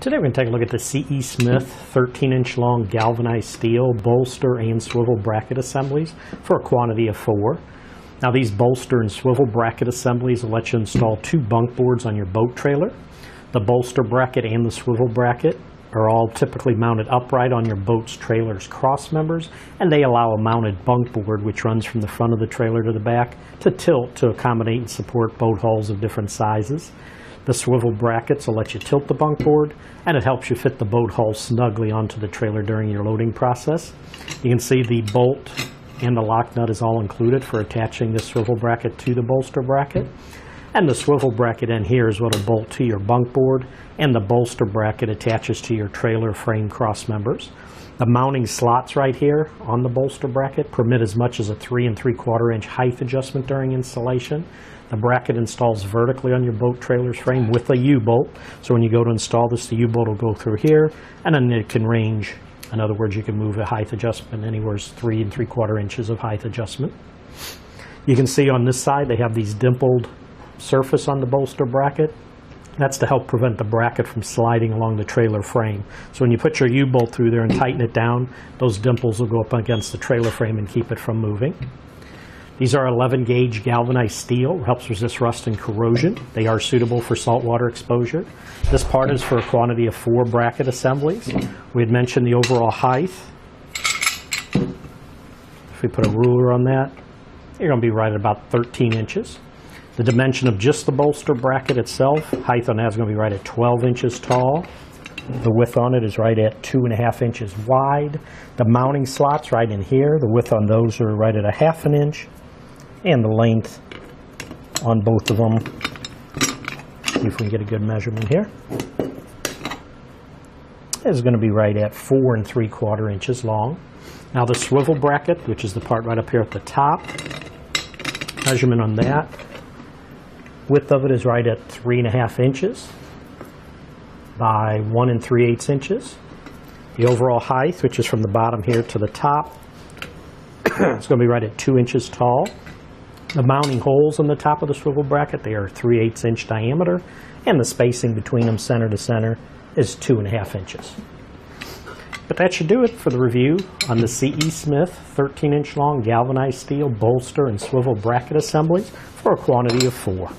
Today we're going to take a look at the CE Smith 13-inch long galvanized steel bolster and swivel bracket assemblies for a quantity of 4. Now these bolster and swivel bracket assemblies will let you install 2 bunk boards on your boat trailer. The bolster bracket and the swivel bracket are all typically mounted upright on your boat's trailer's cross members, and they allow a mounted bunk board, which runs from the front of the trailer to the back, to tilt to accommodate and support boat hulls of different sizes. The swivel brackets will let you tilt the bunk board, and it helps you fit the boat hull snugly onto the trailer during your loading process. You can see the bolt and the lock nut is all included for attaching the swivel bracket to the bolster bracket. And the swivel bracket in here is what will bolt to your bunk board, and the bolster bracket attaches to your trailer frame cross members. The mounting slots right here on the bolster bracket permit as much as a 3 3/4-inch height adjustment during installation. The bracket installs vertically on your boat trailer's frame with a U-bolt. So when you go to install this, the U-bolt will go through here, and then it can range. In other words, you can move a height adjustment anywhere 3 3/4 inches of height adjustment. You can see on this side they have these dimpled surface on the bolster bracket. That's to help prevent the bracket from sliding along the trailer frame. So when you put your U-bolt through there and tighten it down, those dimples will go up against the trailer frame and keep it from moving. These are 11-gauge galvanized steel. Helps resist rust and corrosion. They are suitable for saltwater exposure. This part is for a quantity of 4 bracket assemblies. We had mentioned the overall height. If we put a ruler on that, you're going to be right at about 13 inches. The dimension of just the bolster bracket itself, height on that is going to be right at 12 inches tall. The width on it is right at 2.5 inches wide. The mounting slots right in here, the width on those are right at 1/2 inch. And the length on both of them, see if we can get a good measurement here, is going to be right at 4 3/4 inches long. Now the swivel bracket, which is the part right up here at the top, measurement on that. Width of it is right at 3.5 inches by 1 3/8 inches. The overall height, which is from the bottom here to the top, it's going to be right at 2 inches tall. The mounting holes on the top of the swivel bracket, they are 3/8 inch diameter, and the spacing between them center to center is 2.5 inches. But that should do it for the review on the CE Smith 13-inch long galvanized steel bolster and swivel bracket assemblies for a quantity of 4.